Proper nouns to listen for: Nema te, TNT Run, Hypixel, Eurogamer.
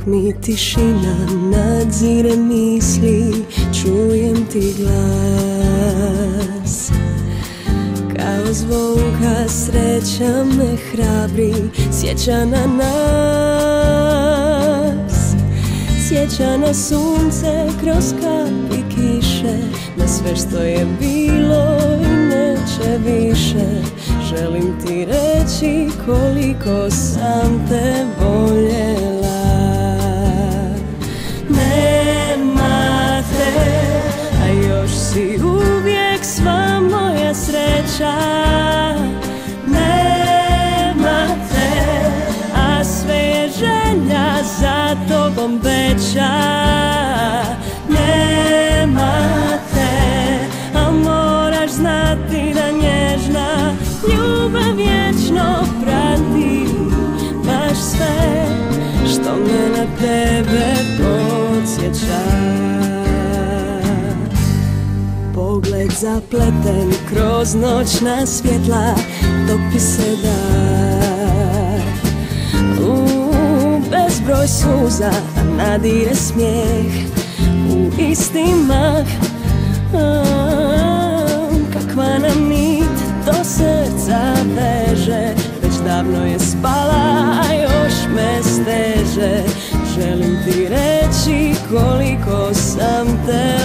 Uvijek mi tišina nadzire misli, čujem ti glas. Kao zvonka sreća me hrabri, sjeća na nas. Sjeća na sunce kroz kapi kiše, na sve što je bilo i neće više. Želim ti reći koliko sam te voljela. Nema te, a još si uvijek sva moja sreća. Nema te, a sve je želja za tobom veća. Nema te, a moraš znati da nježna ljubav vječno prati baš sve što me na tebe podsjeća. Pogled zapleten kroz noćna svjetla topi se dan. Bezbroj suza nadire smijeh u isti mah. Kakva nam nit do srca veže, već davno je spala, a još me steže. Želim ti reći koliko sam te